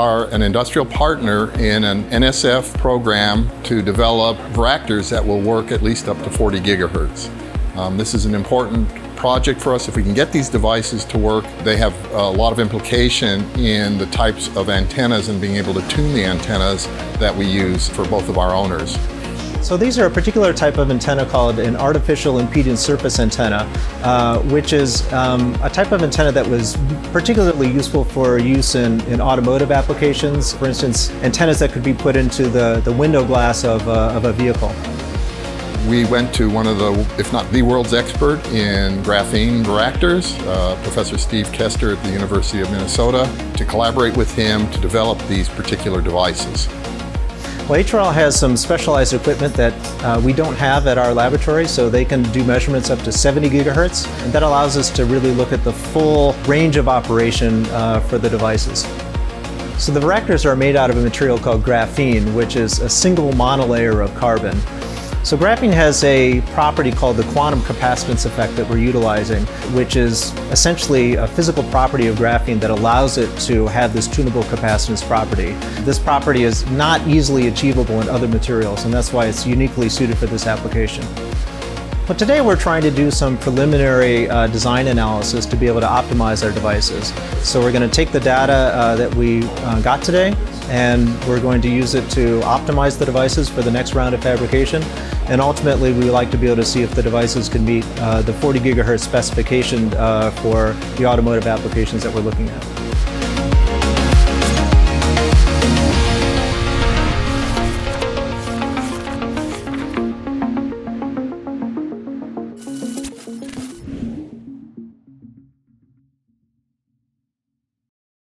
are an industrial partner in an NSF program to develop varactors that will work at least up to 40 gigahertz. This is an important project for us. If we can get these devices to work, they have a lot of implication in the types of antennas and being able to tune the antennas that we use for both of our owners. So these are a particular type of antenna called an artificial impedance surface antenna, which is a type of antenna that was particularly useful for use in automotive applications. For instance, antennas that could be put into the window glass of a vehicle. We went to one of the, if not the world's expert in graphene varactors, Professor Steve Koester at the University of Minnesota, to collaborate with him to develop these particular devices. Well, HRL has some specialized equipment that we don't have at our laboratory, so they can do measurements up to 70 gigahertz, and that allows us to really look at the full range of operation for the devices. So the varactors are made out of a material called graphene, which is a single monolayer of carbon. So graphene has a property called the quantum capacitance effect that we're utilizing, which is essentially a physical property of graphene that allows it to have this tunable capacitance property. This property is not easily achievable in other materials, and that's why it's uniquely suited for this application. But today we're trying to do some preliminary design analysis to be able to optimize our devices. So we're going to take the data that we got today, and we're going to use it to optimize the devices for the next round of fabrication. And ultimately, we would like to be able to see if the devices can meet the 40 gigahertz specification for the automotive applications that we're looking at.